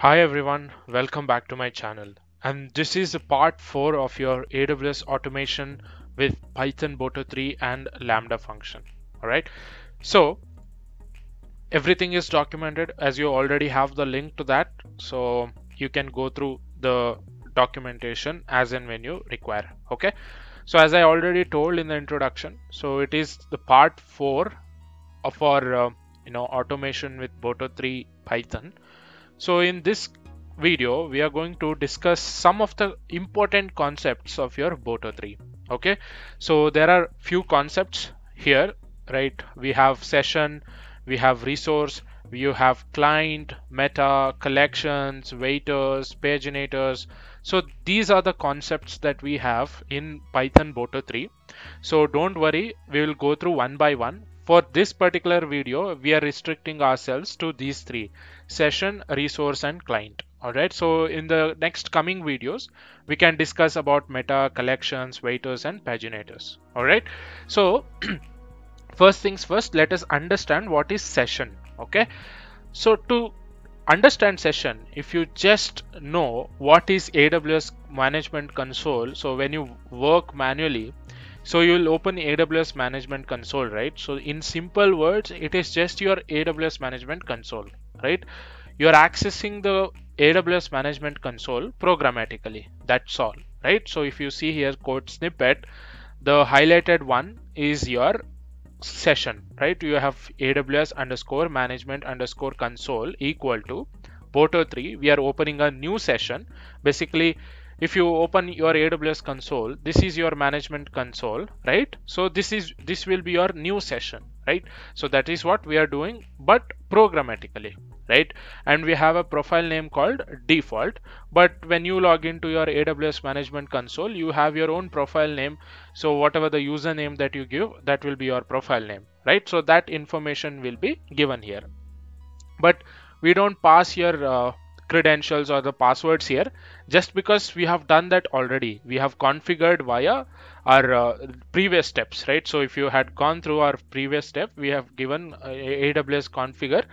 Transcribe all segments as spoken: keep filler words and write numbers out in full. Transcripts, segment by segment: Hi everyone, welcome back to my channel, and this is part four of your A W S automation with Python Boto three and Lambda function. Alright, so everything is documented as you already have the link to that, so you can go through the documentation as and when you require. Okay, so as I already told in the introduction, so it is the part four of our uh, you know automation with Boto three Python. So in this video, we are going to discuss some of the important concepts of your Boto three. Okay, so there are few concepts here, right? We have session, we have resource, you have client, meta, collections, waiters, paginators. So these are the concepts that we have in Python Boto three. So don't worry, we will go through one by one. For this particular video, we are restricting ourselves to these three: session, resource, and client. All right. So in the next coming videos, we can discuss about meta, collections, waiters, and paginators. All right. So first things first, let us understand what is session. Okay. So to understand session, if you just know what is A W S Management Console, so when you work manually, so you will open A W S Management Console, right? So in simple words, it is just your A W S Management Console, right? You are accessing the A W S Management Console programmatically. That's all, right? So if you see here code snippet, the highlighted one is your session, right? You have A W S underscore management underscore console equal to Boto three. We are opening a new session. Basically, if you open your A W S console, this is your management console, right? So this is this will be your new session, right? So that is what we are doing, but programmatically, right? And we have a profile name called default, but when you log into your A W S management console, you have your own profile name. So whatever the username that you give, that will be your profile name, right? So that information will be given here, but we don't pass your uh, credentials or the passwords here, just because we have done that already. We have configured via our uh, previous steps, right? So if you had gone through our previous step, we have given uh, A W S configure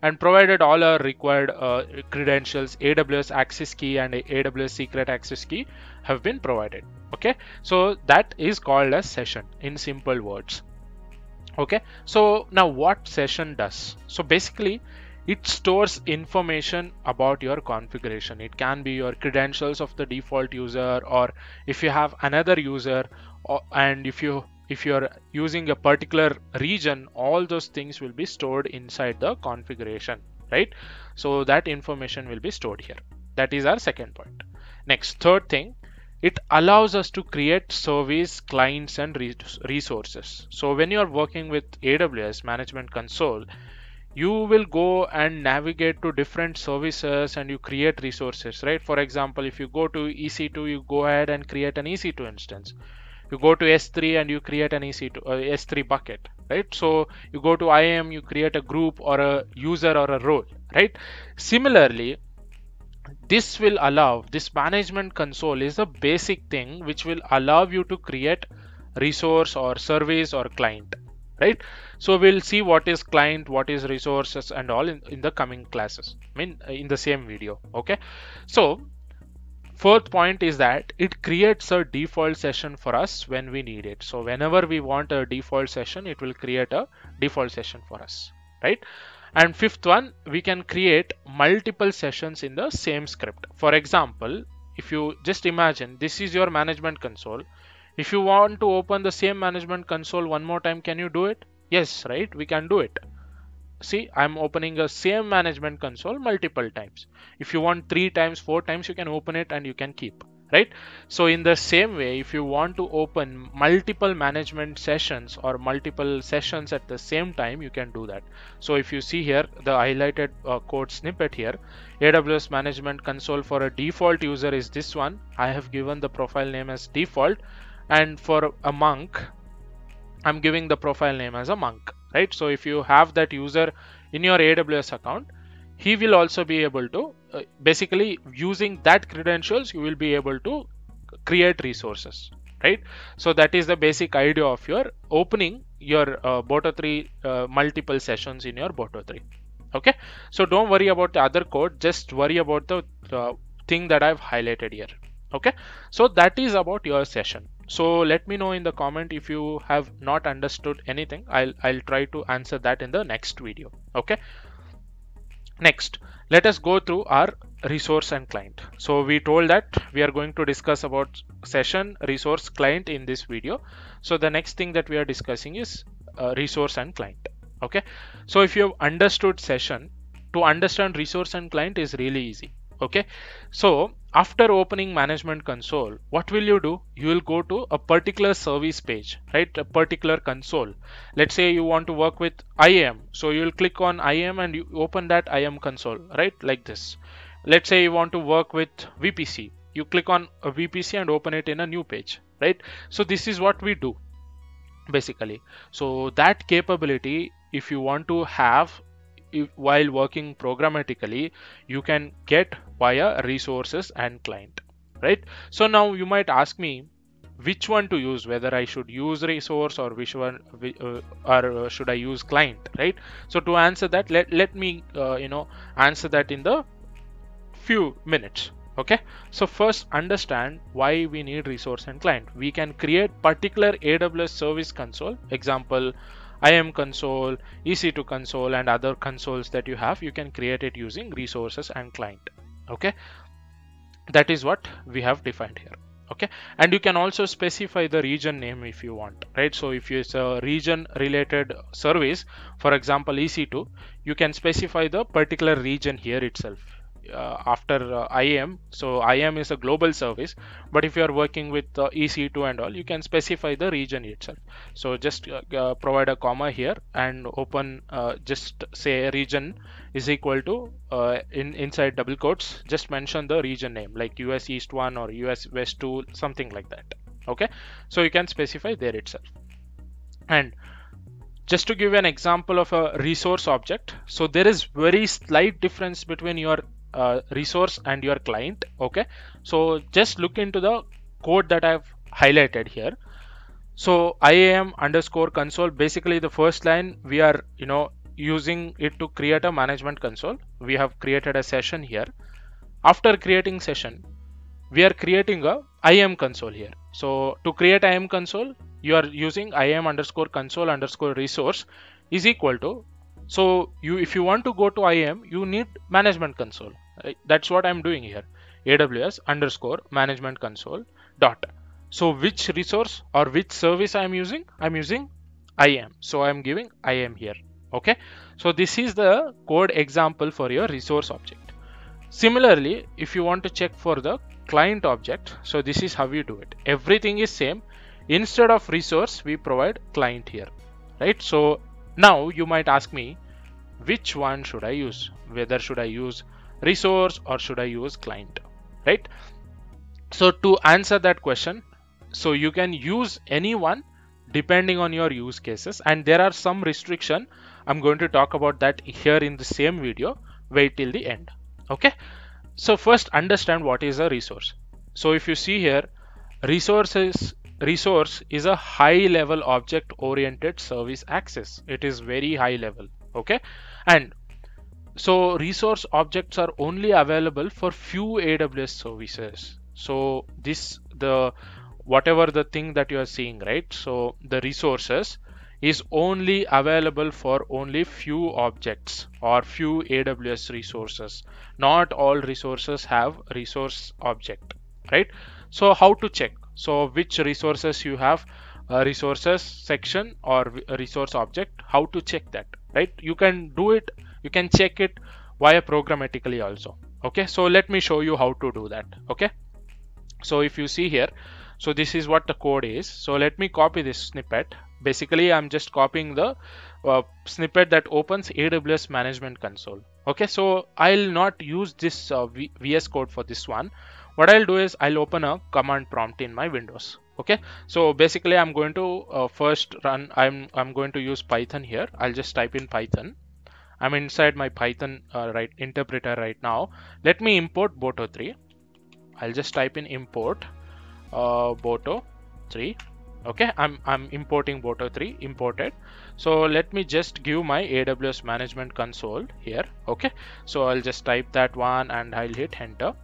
and provided all our required uh, credentials. A W S access key and A W S secret access key have been provided. Okay, so that is called as session in simple words. Okay, so now what session does? So basically, it stores information about your configuration. It can be your credentials of the default user, or if you have another user, or, and if you if you're using a particular region, all those things will be stored inside the configuration, right? So that information will be stored here. That is our second point. Next, third thing, it allows us to create service, clients, and resources. So when you are working with A W S Management Console, you will go and navigate to different services and you create resources, right? For example, if you go to E C two, you go ahead and create an E C two instance. You go to S three and you create an E C two uh, S three bucket, right? So you go to I A M, you create a group or a user or a role, right? Similarly, this will allow, this management console is a basic thing which will allow you to create resource or service or client, right? So we'll see what is client, what is resources and all in, in the coming classes, I mean in the same video. Okay, so fourth point is that it creates a default session for us when we need it. So whenever we want a default session, it will create a default session for us, right? And fifth one, we can create multiple sessions in the same script. For example, if you just imagine this is your management console. If you want to open the same management console one more time, can you do it? Yes, right? We can do it. See, I'm opening the same management console multiple times. If you want three times, four times, you can open it and you can keep, right? So in the same way, if you want to open multiple management sessions or multiple sessions at the same time, you can do that. So if you see here, the highlighted uh, code snippet here, A W S Management Console for a default user is this one. I have given the profile name as default. And for a monk, I'm giving the profile name as a monk, right? So if you have that user in your A W S account, he will also be able to, uh, basically using that credentials, you will be able to create resources, right? So that is the basic idea of your opening your uh, Boto three uh, multiple sessions in your Boto three. Okay, so don't worry about the other code, just worry about the uh, thing that I've highlighted here. Okay, so that is about your session. So let me know in the comment if you have not understood anything. I'll, I'll try to answer that in the next video. Okay, next let us go through our resource and client. So we told that we are going to discuss about session, resource, client in this video. So the next thing that we are discussing is uh, resource and client. Okay, so if you have understood session, to understand resource and client is really easy. Okay, so after opening Management Console, what will you do? You will go to a particular service page, right? A particular console. Let's say you want to work with I A M. So you will click on I A M and you open that I A M console, right? Like this. Let's say you want to work with V P C. You click on a V P C and open it in a new page, right? So this is what we do basically. So that capability, if you want to have If, while working programmatically, you can get via resources and client, right? So now you might ask me which one to use, whether I should use resource or which one uh, or should I use client, right? So to answer that, let, let me uh, you know answer that in the few minutes. Okay, so first understand why we need resource and client. We can create particular A W S service console, example I A M console, E C two console and other consoles that you have. You can create it using resources and client. Okay, that is what we have defined here. Okay, and you can also specify the region name if you want, right? So if it's a region related service, for example E C two, you can specify the particular region here itself. Uh, after uh, I A M, so I A M is a global service, but if you are working with uh, E C two and all, you can specify the region itself. So just uh, uh, provide a comma here and open, uh, just say region is equal to uh, in inside double quotes, just mention the region name like U S East one or U S West two, something like that. Okay, so you can specify there itself. And just to give an example of a resource object, so there is very slight difference between your Uh, resource and your client. Okay, so just look into the code that I've highlighted here. So I A M underscore console, basically the first line we are you know using it to create a management console. We have created a session here. After creating session, we are creating a I A M console here. So to create I A M console, you are using I A M underscore console underscore resource is equal to. So you, if you want to go to I A M, you need management console. Right? That's what I'm doing here. A W S underscore management console dot. So which resource or which service I'm using? I'm using I A M. So I'm giving I A M here. Okay. So this is the code example for your resource object. Similarly, if you want to check for the client object, so this is how you do it. Everything is same. Instead of resource, we provide client here, right? So now you might ask me, which one should I use? Whether should I use resource or should I use client, right? So to answer that question, so you can use any one depending on your use cases, and there are some restriction. I'm going to talk about that here in the same video. Wait till the end. Okay, so first understand what is a resource. So if you see here, resources resource is a high level object oriented service access. It is very high level. Okay, and so resource objects are only available for few A W S services. So this, the whatever the thing that you are seeing, right? So the resources is only available for only few objects or few A W S resources. Not all resources have resource object, right? So how to check? So which resources you have, uh, resources section or resource object, how to check that, right? You can do it, you can check it via programmatically also. Okay, so let me show you how to do that. Okay, so if you see here, so this is what the code is. So let me copy this snippet. Basically, I'm just copying the uh, snippet that opens A W S Management Console. Okay, so I'll not use this uh, V S Code for this one. What I'll do is I'll open a command prompt in my Windows. Okay, so basically I'm going to uh, first run, I'm, I'm going to use Python here. I'll just type in Python. I'm inside my Python uh, right interpreter right now. Let me import Boto three. I'll just type in import uh, Boto three Okay, I'm, I'm importing Boto three, imported. So let me just give my A W S Management Console here. Okay, so I'll just type that one and I'll hit enter.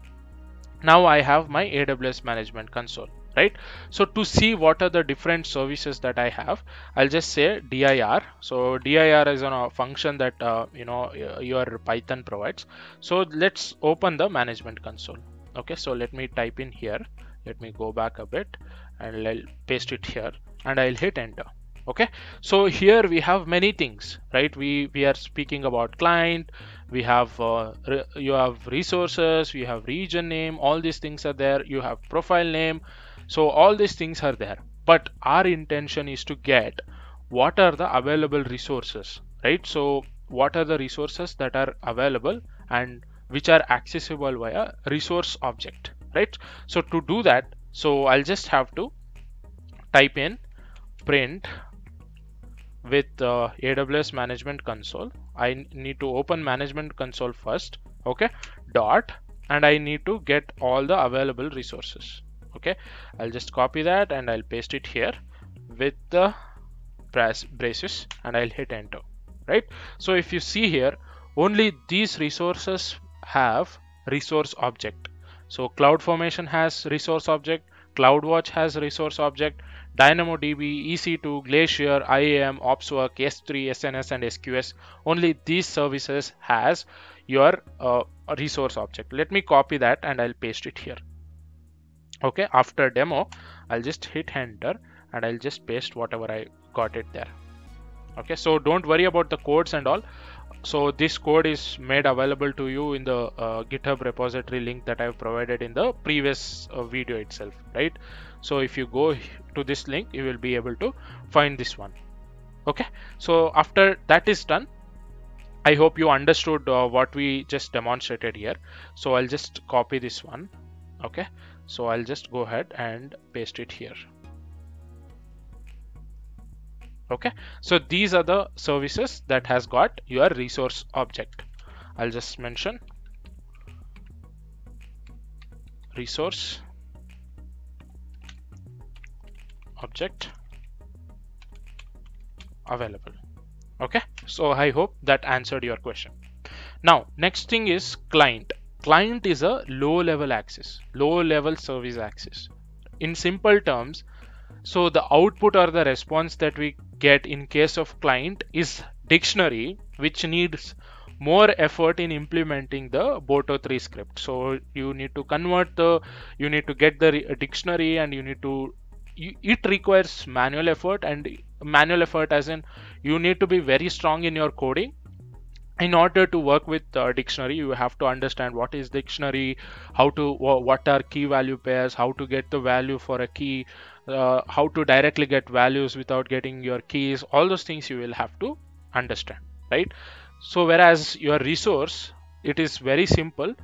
Now I have my A W S Management Console, right? So to see what are the different services that I have, I'll just say dir. So dir is a function that, uh, you know, your Python provides. So let's open the Management Console. Okay, so let me type in here. Let me go back a bit and I'll paste it here and I'll hit enter. Okay, so here we have many things, right? We, we are speaking about client, we have, uh, re you have resources, you have region name, all these things are there, you have profile name. So all these things are there, but our intention is to get what are the available resources, right? So what are the resources that are available and which are accessible via resource object, right? So to do that, so I'll just have to type in print with uh, A W S Management Console. I need to open Management Console first, okay, dot, and I need to get all the available resources. Okay, I'll just copy that and I'll paste it here with the braces and I'll hit enter, right? So if you see here, only these resources have resource object. So CloudFormation has resource object, CloudWatch has resource object, DynamoDB, E C two, Glacier, I A M, OpsWork, S three, S N S and S Q S. Only these services has your uh, resource object. Let me copy that and I'll paste it here. Okay, after demo, I'll just hit enter and I'll just paste whatever I got it there. Okay, so don't worry about the codes and all. So this code is made available to you in the uh, GitHub repository link that I've provided in the previous uh, video itself, right? So if you go to this link, you will be able to find this one. Okay, so after that is done, I hope you understood uh, what we just demonstrated here. So I'll just copy this one. Okay, so I'll just go ahead and paste it here. Okay, so these are the services that has got your resource object. I'll just mention resource object available. Okay, so I hope that answered your question. Now, next thing is client. Client is a low level access, low level service access. In simple terms, so the output or the response that we get in case of client is dictionary, which needs more effort in implementing the Boto three script. So you need to convert the, you need to get the dictionary and you need to, it requires manual effort, and manual effort as in you need to be very strong in your coding. In order to work with uh, dictionary, you have to understand what is dictionary, how to, what are key value pairs, how to get the value for a key, uh, how to directly get values without getting your keys. All those things you will have to understand, right? So whereas your resource, it is very simple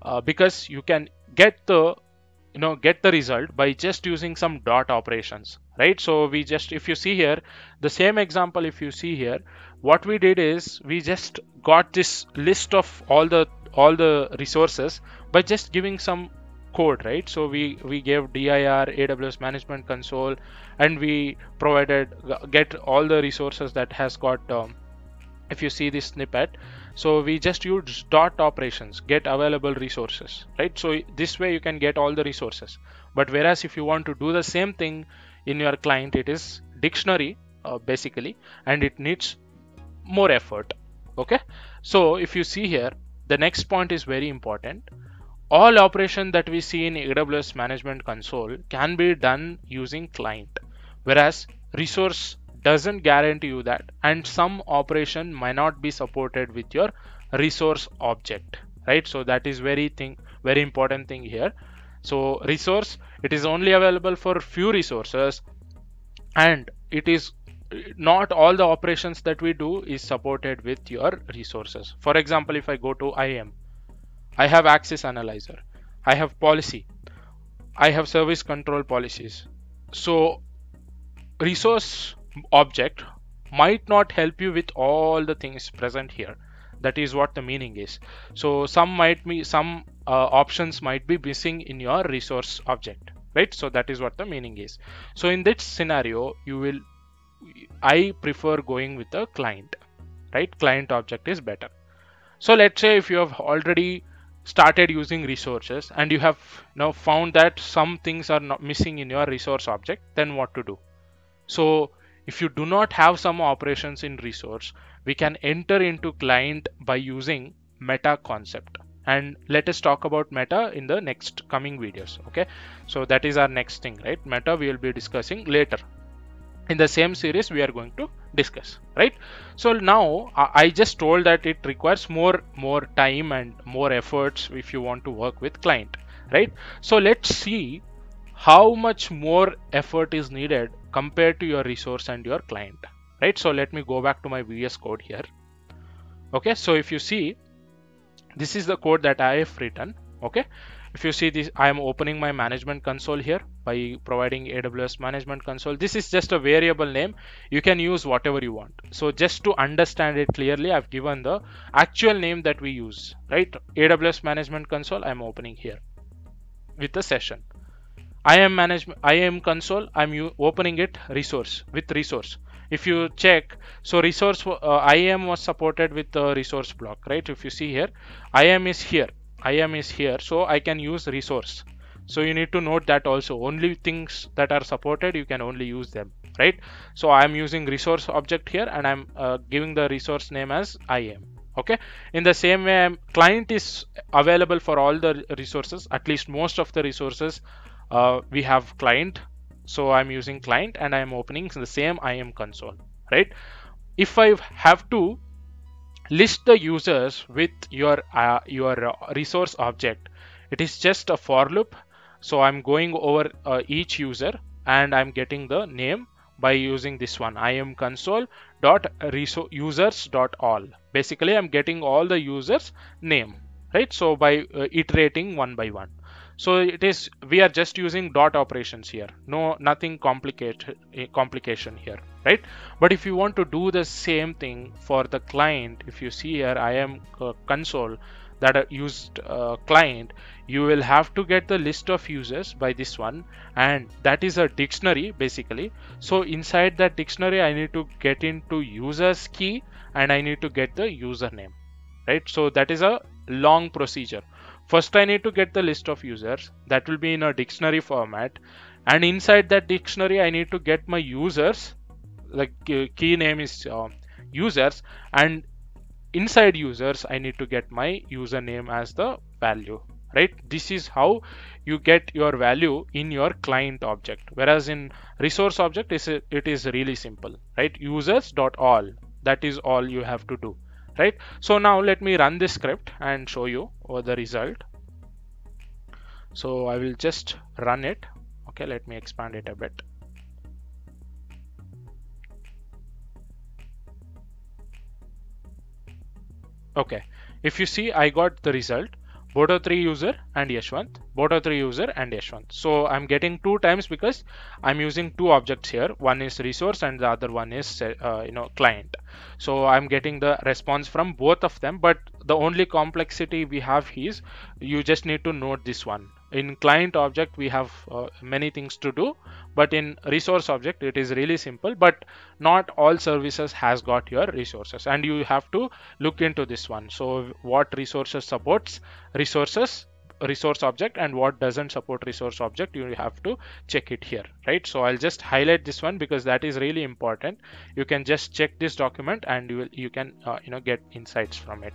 uh, because you can get the, you know, get the result by just using some dot operations, right? So we just, if you see here, the same example, if you see here, what we did is we just got this list of all the all the resources by just giving some code, right? So we we gave dir A W S Management Console and we provided get all the resources that has got um, if you see this snippet. So we just use dot operations, get available resources, right? So this way you can get all the resources. But whereas if you want to do the same thing in your client, it is dictionary uh, basically, and it needs more effort. Okay, so if you see here, the next point is very important. All operation that we see in A W S Management Console can be done using client, whereas resource doesn't guarantee you that, and some operation might not be supported with your resource object, right? So that is very thing, very important thing here. So resource, it is only available for few resources, and it is not all the operations that we do is supported with your resources. For example, if I go to I A M, I have access analyzer, I have policy, I have service control policies. So resource object might not help you with all the things present here. That is what the meaning is. So some might be, some uh, options might be missing in your resource object, right? So that is what the meaning is. So in this scenario, you will, I prefer going with a client, right? Client object is better. So let's say if you have already started using resources and you have now found that some things are not missing in your resource object, then what to do? So if you do not have some operations in resource, we can enter into client by using meta concept. And let us talk about meta in the next coming videos. Okay, so that is our next thing, right? Meta we will be discussing later. In the same series, we are going to discuss, right? So now I just told that it requires more, more time and more efforts if you want to work with client, right? So let's see how much more effort is needed compared to your resource and your client, right? So let me go back to my V S Code here. Okay, so if you see, this is the code that I have written. Okay, if you see this, I am opening my management console here by providing A W S Management Console. This is just a variable name. You can use whatever you want. So just to understand it clearly, I've given the actual name that we use, right? A W S Management Console, I'm opening here with the session. I A M management, I A M console, I'm opening it resource with resource. If you check, so resource uh, I A M was supported with the resource block, right? If you see here, I A M is here. I A M is here, so I can use resource. So you need to note that also, only things that are supported, you can only use them, right? So I'm using resource object here and I'm uh, giving the resource name as I A M. Okay, in the same way, I'm, client is available for all the resources, at least most of the resources. Uh, we have client, so I'm using client and I'm opening the same I A M console, right? If I have to list the users with your uh, your resource object, it is just a for loop. So I'm going over uh, each user and I'm getting the name by using this one, I A M console dot users dot all. Basically, I'm getting all the users name, right? So by uh, iterating one by one. So it is, we are just using dot operations here. No, nothing complicated complication here, right? But if you want to do the same thing for the client, if you see here, I A M uh, console that are used uh, client, you will have to get the list of users by this one. And that is a dictionary basically. So inside that dictionary, I need to get into users key and I need to get the username, right? So that is a long procedure. First, I need to get the list of users that will be in a dictionary format, and inside that dictionary, I need to get my users. Like key name is uh, users, and inside users, I need to get my username as the value, right? This is how you get your value in your client object, whereas in resource object, it is really simple, right? Users.all, that is all you have to do. Right, so now let me run this script and show you the result. So I will just run it. Okay, let me expand it a bit. Okay, if you see, I got the result. Boto three user and Yeshwanth, Boto three user and Yeshwanth. So I'm getting two times because I'm using two objects here. One is resource and the other one is uh, you know client. So I'm getting the response from both of them. But the only complexity we have is you just need to note this one. In client object, we have uh, many things to do, but in resource object, it is really simple. But not all services has got your resources, and you have to look into this one. So what resources supports resources, resource object, and what doesn't support resource object, you have to check it here, right? So I'll just highlight this one because that is really important. You can just check this document and you will, you can uh, you know get insights from it.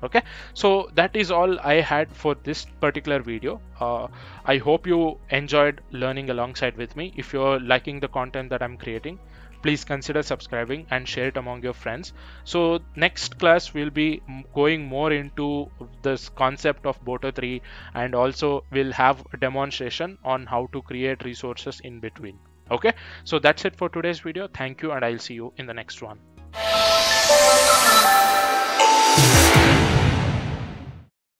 Okay, so that is all I had for this particular video. Uh, I hope you enjoyed learning alongside with me. If you're liking the content that I'm creating, please consider subscribing and share it among your friends. So next class, we'll be going more into this concept of Boto three, and also we'll have a demonstration on how to create resources in between. Okay, so that's it for today's video. Thank you, and I'll see you in the next one.